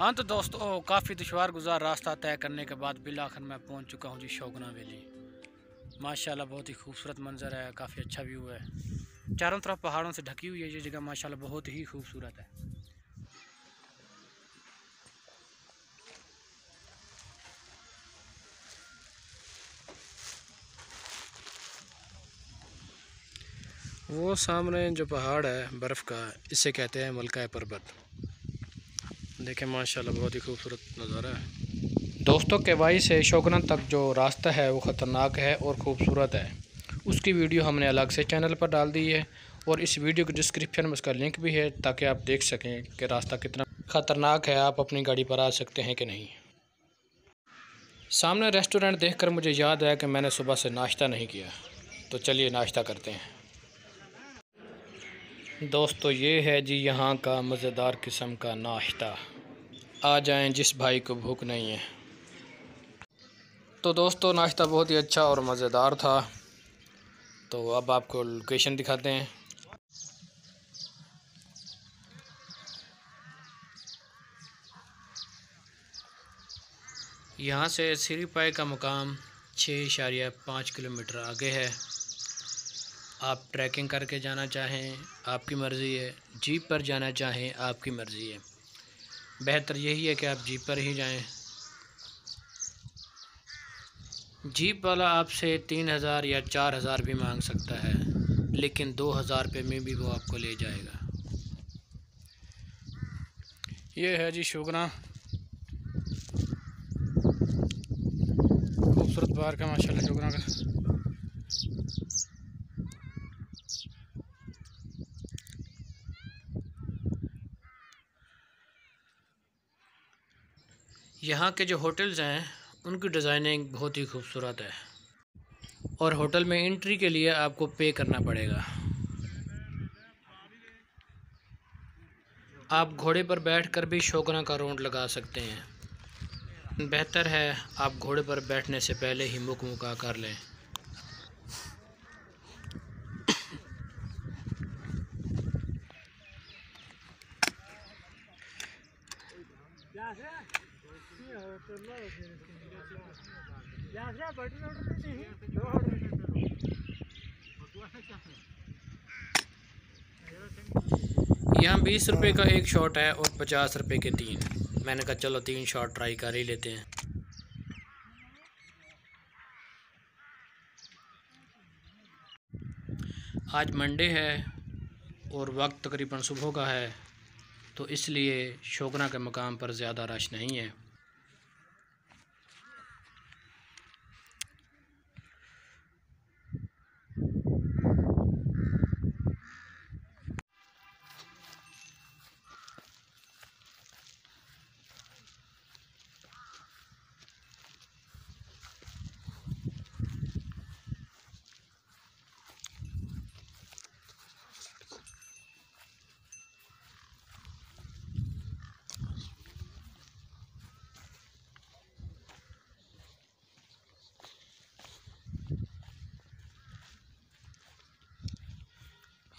हाँ तो दोस्तों, काफ़ी दुशवार गुजार रास्ता तय करने के बाद बिल आखिर मैं पहुंच चुका हूं जी शोगना वैली। माशाल्लाह बहुत ही खूबसूरत मंजर है, काफ़ी अच्छा व्यू है, चारों तरफ पहाड़ों से ढकी हुई है ये जगह, माशाल्लाह बहुत ही खूबसूरत है। वो सामने जो पहाड़ है बर्फ़ का, इसे कहते हैं मलकाई पर्वत। देखें माशाल्लाह बहुत ही खूबसूरत नज़ारा है। दोस्तों केवाई से शोगरन तक जो रास्ता है वो ख़तरनाक है और ख़ूबसूरत है, उसकी वीडियो हमने अलग से चैनल पर डाल दी है और इस वीडियो के डिस्क्रिप्शन में उसका लिंक भी है ताकि आप देख सकें कि रास्ता कितना ख़तरनाक है, आप अपनी गाड़ी पर आ सकते हैं कि नहीं। सामने रेस्टोरेंट देख कर मुझे याद आया कि मैंने सुबह से नाश्ता नहीं किया, तो चलिए नाश्ता करते हैं। दोस्तों ये है जी यहाँ का मज़ेदार किस्म का नाश्ता, आ जाएं जिस भाई को भूख नहीं है। तो दोस्तों नाश्ता बहुत ही अच्छा और मज़ेदार था, तो अब आपको लोकेशन दिखाते हैं। यहाँ से सिरी पाए का मुकाम 6.5 किलोमीटर आगे है। आप ट्रैकिंग करके जाना चाहें आपकी मर्ज़ी है, जीप पर जाना चाहें आपकी मर्ज़ी है, बेहतर यही है कि आप जीप पर ही जाएं। जीप वाला आपसे 3000 या 4000 भी मांग सकता है, लेकिन 2000 रुपये में भी वो आपको ले जाएगा। ये है जी शोगरां, खूबसूरत बाहर का माशाल्लाह शोगरां का। यहाँ के जो होटल्स हैं उनकी डिज़ाइनिंग बहुत ही खूबसूरत है और होटल में एंट्री के लिए आपको पे करना पड़ेगा। आप घोड़े पर बैठकर भी शोगरां का राउंड लगा सकते हैं, बेहतर है आप घोड़े पर बैठने से पहले ही मुख मुका कर लें। यहाँ 20 रुपये का एक शॉट है और 50 रुपये के 3। मैंने कहा चलो 3 शॉट ट्राई कर ही लेते हैं। आज मंडे है और वक्त तकरीबन सुबह का है, तो इसलिए शोगरां के मकाम पर ज़्यादा रश नहीं है।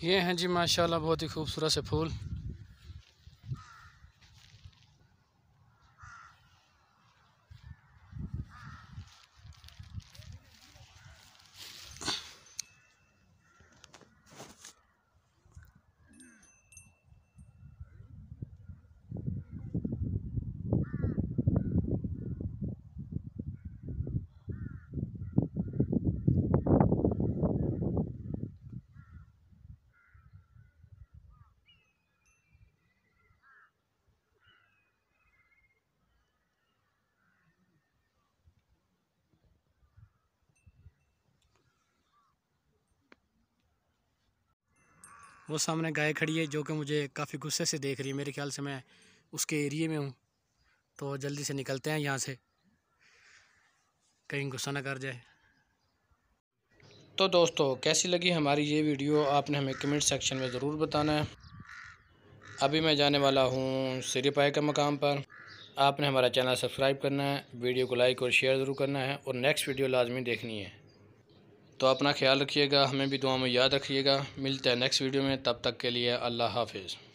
ये हैं जी माशाल्लाह बहुत ही खूबसूरत से फूल। वो सामने गाय खड़ी है जो कि मुझे काफ़ी गुस्से से देख रही है, मेरे ख्याल से मैं उसके एरिए में हूँ, तो जल्दी से निकलते हैं यहाँ से, कहीं गुस्सा ना कर जाए। तो दोस्तों कैसी लगी हमारी ये वीडियो, आपने हमें कमेंट सेक्शन में ज़रूर बताना है। अभी मैं जाने वाला हूँ सिरी पाए के मकाम पर, आपने हमारा चैनल सब्सक्राइब करना है, वीडियो को लाइक और शेयर ज़रूर करना है और नेक्स्ट वीडियो लाजमी देखनी है। तो अपना ख्याल रखिएगा, हमें भी दुआ में याद रखिएगा। मिलते हैं नेक्स्ट वीडियो में, तब तक के लिए अल्लाह हाफिज़।